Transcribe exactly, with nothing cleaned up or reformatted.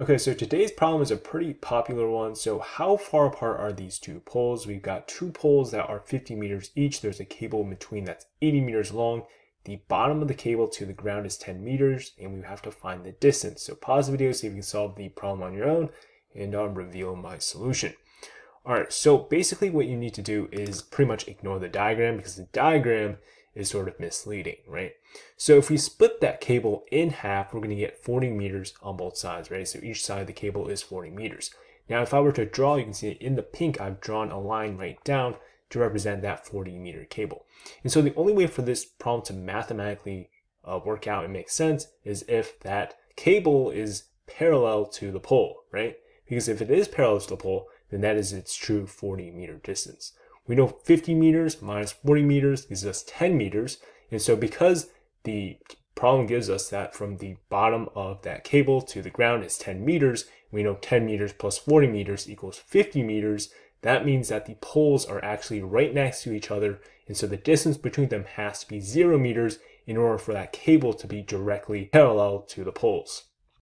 Okay, so today's problem is a pretty popular one. So how far apart are these two poles? We've got two poles that are fifty meters each. There's a cable in between that's eighty meters long. The bottom of the cable to the ground is ten meters, and we have to find the distance. So pause the video, see if you can solve the problem on your own, and I'll reveal my solution. All right, so basically what you need to do is pretty much ignore the diagram, because the diagram is sort of misleading, right? So if we split that cable in half, we're gonna get forty meters on both sides, right? So each side of the cable is forty meters. Now, if I were to draw, you can see in the pink, I've drawn a line right down to represent that forty meter cable. And so the only way for this problem to mathematically uh, work out and make sense is if that cable is parallel to the pole, right? Because if it is parallel to the pole, then that is its true forty meter distance. We know fifty meters minus forty meters gives us ten meters. And so because the problem gives us that from the bottom of that cable to the ground is ten meters, we know ten meters plus forty meters equals fifty meters. That means that the poles are actually right next to each other. And so the distance between them has to be zero meters in order for that cable to be directly parallel to the poles.